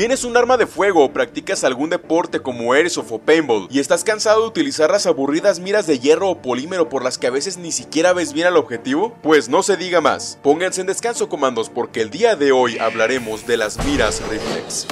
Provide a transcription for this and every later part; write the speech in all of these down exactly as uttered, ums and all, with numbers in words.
Tienes un arma de fuego o practicas algún deporte como airsoft o paintball y estás cansado de utilizar las aburridas miras de hierro o polímero por las que a veces ni siquiera ves bien al objetivo, pues no se diga más. Pónganse en descanso, comandos, porque el día de hoy hablaremos de las miras reflex.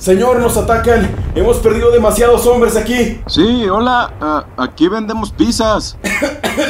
Señor, nos atacan. Hemos perdido demasiados hombres aquí. Sí, hola. Uh, aquí vendemos pizzas.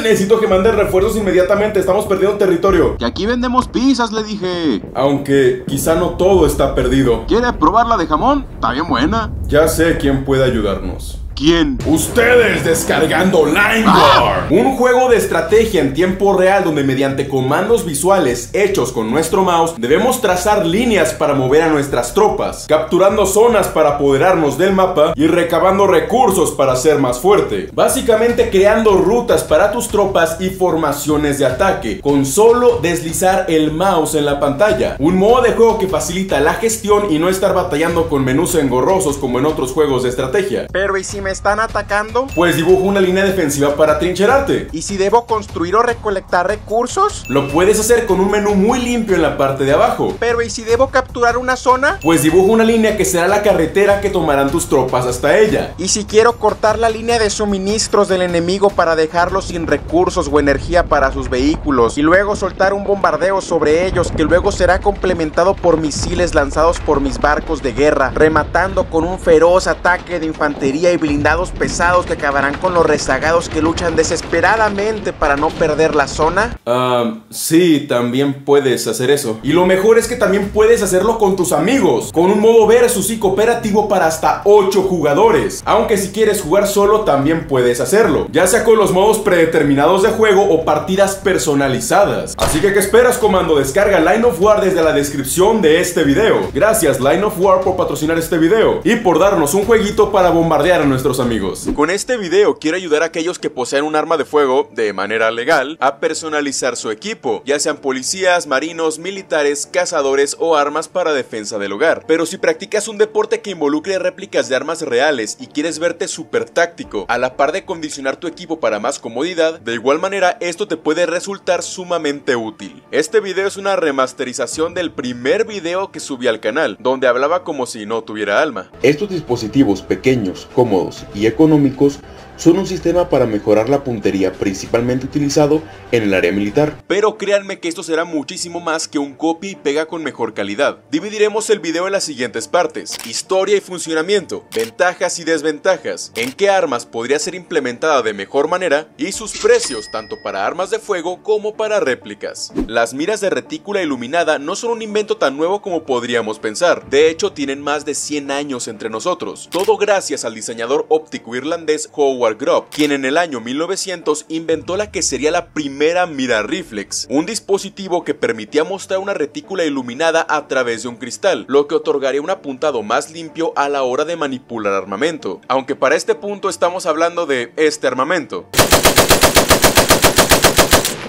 Necesito que manden refuerzos inmediatamente. Estamos perdiendo territorio. Que aquí vendemos pizzas, le dije. Aunque quizá no todo está perdido. ¿Quiere probar la de jamón? Está bien buena. Ya sé quién puede ayudarnos. ¿Quién? Ustedes descargando Line War, un juego de estrategia en tiempo real donde mediante comandos visuales hechos con nuestro mouse debemos trazar líneas para mover a nuestras tropas, capturando zonas para apoderarnos del mapa y recabando recursos para ser más fuerte. Básicamente creando rutas para tus tropas y formaciones de ataque con solo deslizar el mouse en la pantalla. Un modo de juego que facilita la gestión y no estar batallando con menús engorrosos como en otros juegos de estrategia. Pero ¿y si me están atacando? Pues dibujo una línea defensiva para trincherarte. ¿Y si debo construir o recolectar recursos? Lo puedes hacer con un menú muy limpio en la parte de abajo. ¿Pero y si debo capturar una zona? Pues dibujo una línea que será la carretera que tomarán tus tropas hasta ella. ¿Y si quiero cortar la línea de suministros del enemigo para dejarlos sin recursos o energía para sus vehículos y luego soltar un bombardeo sobre ellos que luego será complementado por misiles lanzados por mis barcos de guerra, rematando con un feroz ataque de infantería y blindados pesados que acabarán con los rezagados que luchan desesperadamente para no perder la zona? Ah, uh, sí, también puedes hacer eso. Y lo mejor es que también puedes hacerlo con tus amigos, con un modo versus y cooperativo para hasta ocho jugadores. Aunque si quieres jugar solo también puedes hacerlo, ya sea con los modos predeterminados de juego o partidas personalizadas. Así que ¿qué esperas, comando? Descarga Line of War desde la descripción de este video. Gracias Line of War por patrocinar este video y por darnos un jueguito para bombardear a nuestros amigos. Con este video quiero ayudar a aquellos que posean un arma de fuego de manera legal a personalizar su equipo, ya sean policías, marinos, militares, cazadores o armas para defensa del hogar. Pero si practicas un deporte que involucre réplicas de armas reales y quieres verte súper táctico, a la par de condicionar tu equipo para más comodidad, de igual manera esto te puede resultar sumamente útil. Este video es una remasterización del primer video que subí al canal, donde hablaba como si no tuviera alma. Estos dispositivos pequeños, como cómodos y económicos, son un sistema para mejorar la puntería principalmente utilizado en el área militar. Pero créanme que esto será muchísimo más que un copia y pega con mejor calidad. Dividiremos el video en las siguientes partes: historia y funcionamiento, ventajas y desventajas, en qué armas podría ser implementada de mejor manera y sus precios tanto para armas de fuego como para réplicas. Las miras de retícula iluminada no son un invento tan nuevo como podríamos pensar, de hecho tienen más de cien años entre nosotros, todo gracias al diseñador óptico irlandés Howard Grubb, quien en el año mil novecientos inventó la que sería la primera mira reflex, un dispositivo que permitía mostrar una retícula iluminada a través de un cristal, lo que otorgaría un apuntado más limpio a la hora de manipular armamento, aunque para este punto estamos hablando de este armamento.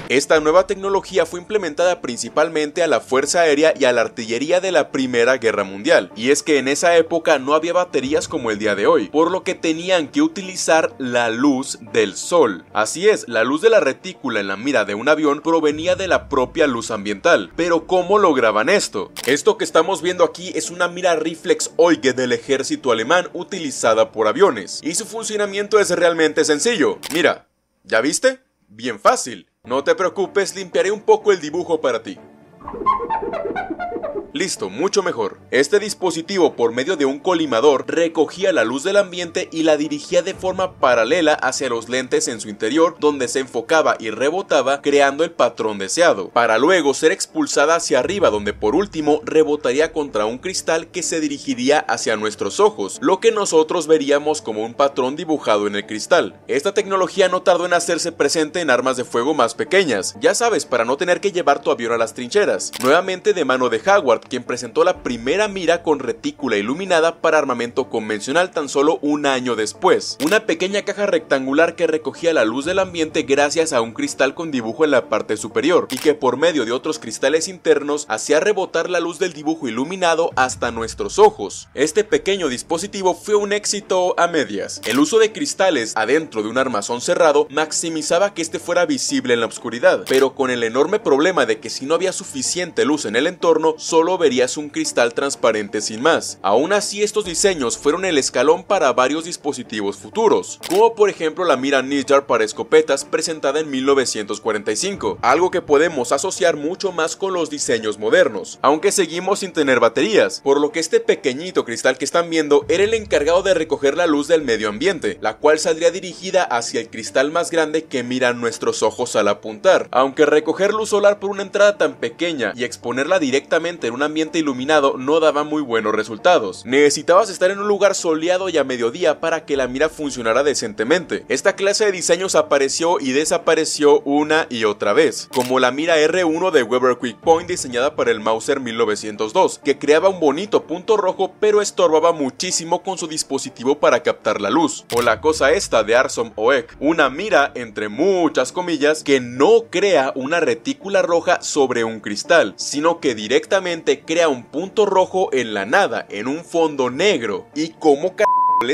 Esta nueva tecnología fue implementada principalmente a la Fuerza Aérea y a la artillería de la Primera Guerra Mundial, y es que en esa época no había baterías como el día de hoy, por lo que tenían que utilizar la luz del sol. Así es, la luz de la retícula en la mira de un avión provenía de la propia luz ambiental. Pero ¿cómo lograban esto? Esto que estamos viendo aquí es una mira reflex O E C del ejército alemán utilizada por aviones, y su funcionamiento es realmente sencillo. Mira, ¿ya viste? Bien fácil. No te preocupes, limpiaré un poco el dibujo para ti. Listo, mucho mejor. Este dispositivo, por medio de un colimador, recogía la luz del ambiente y la dirigía de forma paralela hacia los lentes en su interior, donde se enfocaba y rebotaba, creando el patrón deseado, para luego ser expulsada hacia arriba, donde por último rebotaría contra un cristal que se dirigiría hacia nuestros ojos, lo que nosotros veríamos como un patrón dibujado en el cristal. Esta tecnología no tardó en hacerse presente en armas de fuego más pequeñas, ya sabes, para no tener que llevar tu avión a las trincheras. Nuevamente de mano de Howard, Howard, quien presentó la primera mira con retícula iluminada para armamento convencional tan solo un año después. Una pequeña caja rectangular que recogía la luz del ambiente gracias a un cristal con dibujo en la parte superior y que por medio de otros cristales internos hacía rebotar la luz del dibujo iluminado hasta nuestros ojos. Este pequeño dispositivo fue un éxito a medias. El uso de cristales adentro de un armazón cerrado maximizaba que este fuera visible en la oscuridad, pero con el enorme problema de que si no había suficiente luz en el entorno, solo verías un cristal transparente sin más. Aún así, estos diseños fueron el escalón para varios dispositivos futuros, como por ejemplo la mira Nidjar para escopetas presentada en mil novecientos cuarenta y cinco, algo que podemos asociar mucho más con los diseños modernos, aunque seguimos sin tener baterías, por lo que este pequeñito cristal que están viendo era el encargado de recoger la luz del medio ambiente, la cual saldría dirigida hacia el cristal más grande que miran nuestros ojos al apuntar. Aunque recoger luz solar por una entrada tan pequeña y exponerla directamente en un ambiente iluminado no daba muy buenos resultados, necesitabas estar en un lugar soleado y a mediodía para que la mira funcionara decentemente. Esta clase de diseños apareció y desapareció una y otra vez, como la mira R uno de Weber Quick Point diseñada para el Mauser mil novecientos dos, que creaba un bonito punto rojo pero estorbaba muchísimo con su dispositivo para captar la luz, o la cosa esta de Arson O E C, una mira entre muchas comillas que no crea una retícula roja sobre un cristal, sino que directamente crea un punto rojo en la nada, en un fondo negro. ¿Y cómo c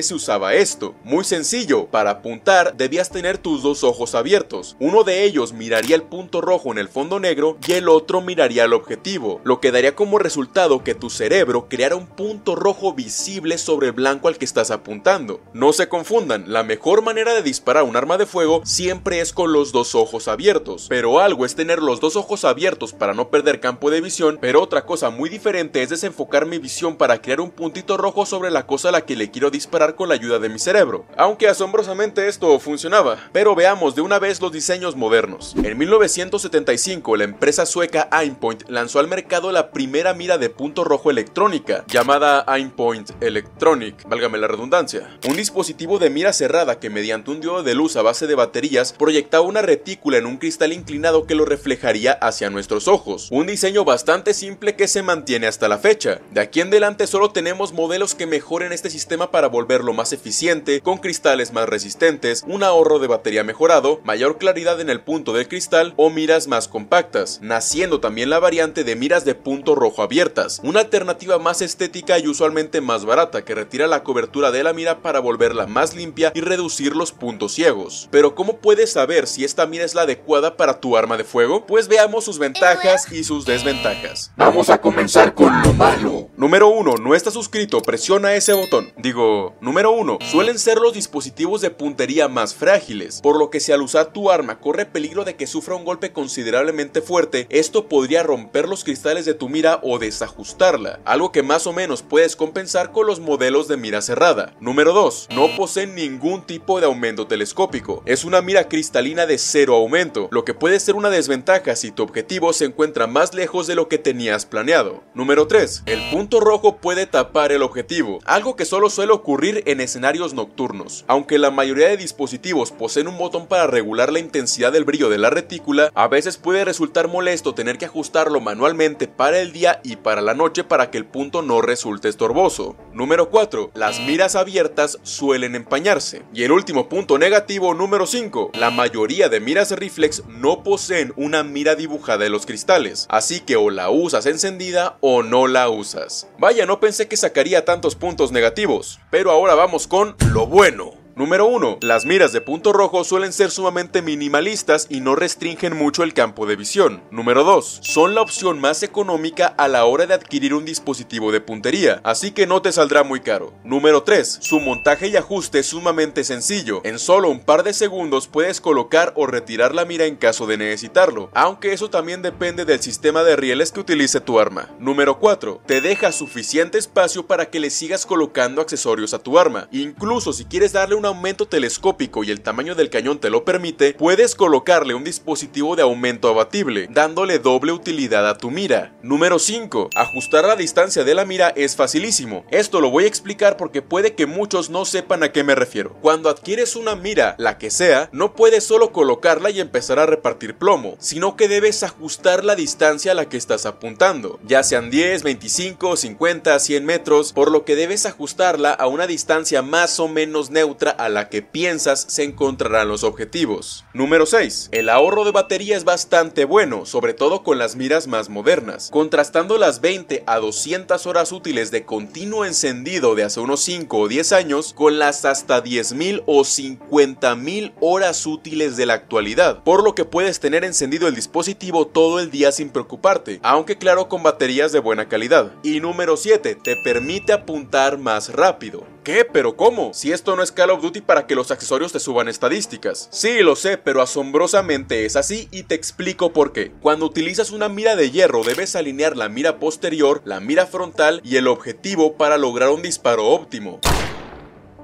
se usaba esto? Muy sencillo, para apuntar debías tener tus dos ojos abiertos, uno de ellos miraría el punto rojo en el fondo negro y el otro miraría el objetivo, lo que daría como resultado que tu cerebro creara un punto rojo visible sobre el blanco al que estás apuntando. No se confundan, la mejor manera de disparar un arma de fuego siempre es con los dos ojos abiertos, pero algo es tener los dos ojos abiertos para no perder campo de visión, pero otra cosa muy diferente es desenfocar mi visión para crear un puntito rojo sobre la cosa a la que le quiero disparar con la ayuda de mi cerebro, aunque asombrosamente esto funcionaba. Pero veamos de una vez los diseños modernos. En mil novecientos setenta y cinco, la empresa sueca Aimpoint lanzó al mercado la primera mira de punto rojo electrónica, llamada Aimpoint Electronic, válgame la redundancia, un dispositivo de mira cerrada que mediante un diodo de luz a base de baterías proyectaba una retícula en un cristal inclinado que lo reflejaría hacia nuestros ojos, un diseño bastante simple que se mantiene hasta la fecha. De aquí en adelante solo tenemos modelos que mejoren este sistema para volver verlo más eficiente, con cristales más resistentes, un ahorro de batería mejorado, mayor claridad en el punto del cristal o miras más compactas, naciendo también la variante de miras de punto rojo abiertas, una alternativa más estética y usualmente más barata que retira la cobertura de la mira para volverla más limpia y reducir los puntos ciegos. Pero ¿cómo puedes saber si esta mira es la adecuada para tu arma de fuego? Pues veamos sus ventajas y sus desventajas. Vamos a comenzar con lo malo. Número uno. No estás suscrito, presiona ese botón. Digo... Número uno. Suelen ser los dispositivos de puntería más frágiles, por lo que si al usar tu arma corre peligro de que sufra un golpe considerablemente fuerte, esto podría romper los cristales de tu mira o desajustarla, algo que más o menos puedes compensar con los modelos de mira cerrada. Número dos. No poseen ningún tipo de aumento telescópico. Es una mira cristalina de cero aumento, lo que puede ser una desventaja si tu objetivo se encuentra más lejos de lo que tenías planeado. Número tres. El punto rojo puede tapar el objetivo, algo que solo suele ocurrir en escenarios nocturnos. Aunque la mayoría de dispositivos poseen un botón para regular la intensidad del brillo de la retícula, a veces puede resultar molesto tener que ajustarlo manualmente para el día y para la noche para que el punto no resulte estorboso. Número cuatro. Las miras abiertas suelen empañarse. Y el último punto negativo, número cinco. La mayoría de miras reflex no poseen una mira dibujada en los cristales, así que o la usas encendida o no la usas. Vaya, no pensé que sacaría tantos puntos negativos, pero ahora vamos con lo bueno. Número uno. Las miras de punto rojo suelen ser sumamente minimalistas y no restringen mucho el campo de visión. Número dos. Son la opción más económica a la hora de adquirir un dispositivo de puntería, así que no te saldrá muy caro. Número tres. Su montaje y ajuste es sumamente sencillo. En solo un par de segundos puedes colocar o retirar la mira en caso de necesitarlo, aunque eso también depende del sistema de rieles que utilice tu arma. Número cuatro. Te deja suficiente espacio para que le sigas colocando accesorios a tu arma, incluso si quieres darle una aumento telescópico y el tamaño del cañón te lo permite, puedes colocarle un dispositivo de aumento abatible, dándole doble utilidad a tu mira. Número cinco. Ajustar la distancia de la mira es facilísimo. Esto lo voy a explicar porque puede que muchos no sepan a qué me refiero. Cuando adquieres una mira, la que sea, no puedes solo colocarla y empezar a repartir plomo, sino que debes ajustar la distancia a la que estás apuntando, ya sean diez, veinticinco, cincuenta, cien metros, por lo que debes ajustarla a una distancia más o menos neutra a la que piensas se encontrarán los objetivos. Número seis. El ahorro de batería es bastante bueno, sobre todo con las miras más modernas. Contrastando las veinte a doscientas horas útiles de continuo encendido de hace unos cinco o diez años con las hasta diez mil o cincuenta mil horas útiles de la actualidad, por lo que puedes tener encendido el dispositivo todo el día sin preocuparte, aunque claro con baterías de buena calidad. Y número siete. Te permite apuntar más rápido. ¿Qué? ¿Pero cómo? Si esto no es Call of Duty para que los accesorios te suban estadísticas. Sí, lo sé, pero asombrosamente es así y te explico por qué. Cuando utilizas una mira de hierro debes alinear la mira posterior, la mira frontal y el objetivo para lograr un disparo óptimo.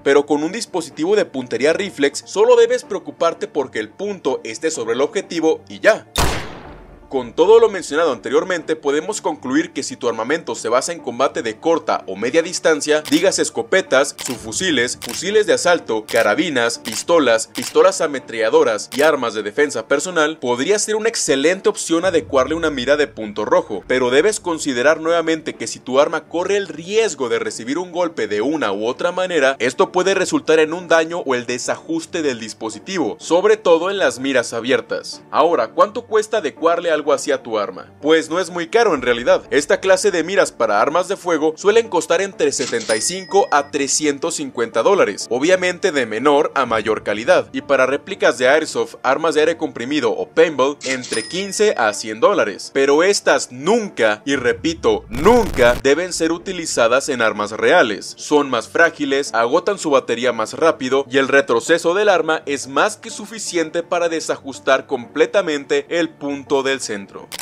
Pero con un dispositivo de puntería reflex solo debes preocuparte porque el punto esté sobre el objetivo y ya. Con todo lo mencionado anteriormente, podemos concluir que si tu armamento se basa en combate de corta o media distancia, digas escopetas, subfusiles, fusiles de asalto, carabinas, pistolas, pistolas ametralladoras y armas de defensa personal, podría ser una excelente opción adecuarle una mira de punto rojo, pero debes considerar nuevamente que si tu arma corre el riesgo de recibir un golpe de una u otra manera, esto puede resultar en un daño o el desajuste del dispositivo, sobre todo en las miras abiertas. Ahora, ¿cuánto cuesta adecuarle algo hacia tu arma? Pues no es muy caro en realidad. Esta clase de miras para armas de fuego suelen costar entre setenta y cinco a trescientos cincuenta dólares, obviamente de menor a mayor calidad, y para réplicas de airsoft, armas de aire comprimido o paintball, entre quince a cien dólares, pero estas nunca, y repito, nunca deben ser utilizadas en armas reales. Son más frágiles, agotan su batería más rápido y el retroceso del arma es más que suficiente para desajustar completamente el punto del centro.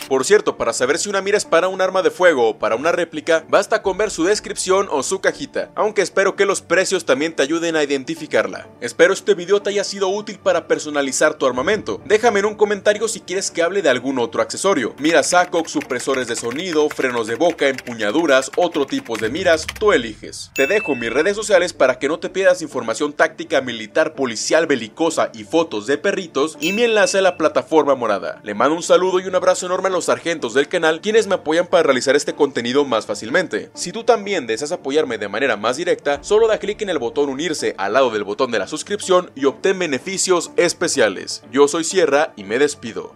Por cierto, para saber si una mira es para un arma de fuego o para una réplica, basta con ver su descripción o su cajita, aunque espero que los precios también te ayuden a identificarla. Espero este video te haya sido útil para personalizar tu armamento. Déjame en un comentario si quieres que hable de algún otro accesorio: miras A C O G, supresores de sonido, frenos de boca, empuñaduras, otro tipo de miras, tú eliges. Te dejo mis redes sociales para que no te pierdas información táctica, militar, policial, belicosa y fotos de perritos, y mi enlace a la plataforma morada. Le mando un saludo y un abrazo enorme a los sargentos del canal, quienes me apoyan para realizar este contenido más fácilmente. Si tú también deseas apoyarme de manera más directa, solo da clic en el botón unirse al lado del botón de la suscripción y obtén beneficios especiales. Yo soy Sierra y me despido.